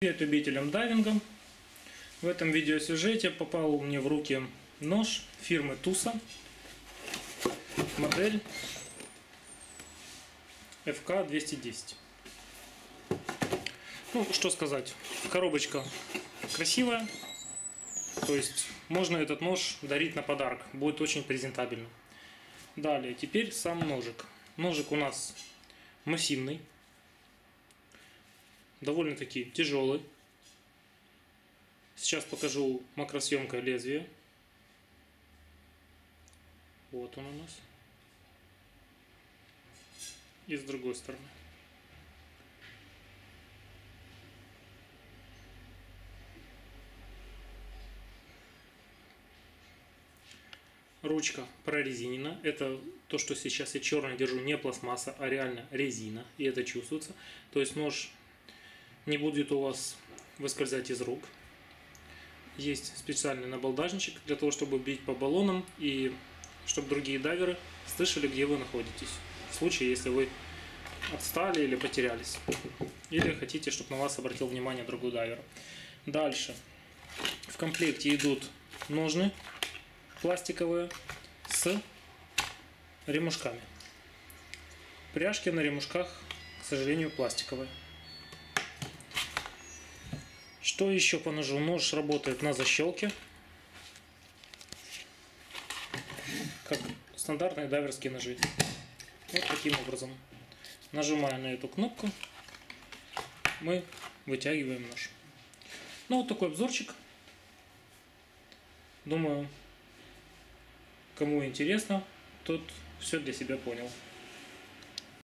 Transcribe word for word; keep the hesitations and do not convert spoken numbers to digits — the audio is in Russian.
Привет любителям дайвинга. В этом видеосюжете попал мне в руки нож фирмы туса, модель эф ка двести десять. Ну, что сказать, коробочка красивая, то есть можно этот нож дарить на подарок, будет очень презентабельно. Далее, теперь сам ножик. Ножик у нас массивный, довольно-таки тяжелый. Сейчас покажу макросъемкой лезвие. Вот он у нас. И с другой стороны. Ручка прорезинена. Это то, что сейчас я черное держу, не пластмасса, а реально резина. И это чувствуется. То есть нож не будет у вас выскользать из рук. Есть специальный набалдажничек для того, чтобы бить по баллонам и чтобы другие дайверы слышали, где вы находитесь. В случае, если вы отстали или потерялись. Или хотите, чтобы на вас обратил внимание другой дайвер. Дальше. В комплекте идут ножны пластиковые с ремушками. Пряжки на ремушках, к сожалению, пластиковые. Что еще по ножу? Нож работает на защелке, как стандартные дайверские ножи. Вот таким образом. Нажимая на эту кнопку, мы вытягиваем нож. Ну вот такой обзорчик. Думаю, кому интересно, тот все для себя понял.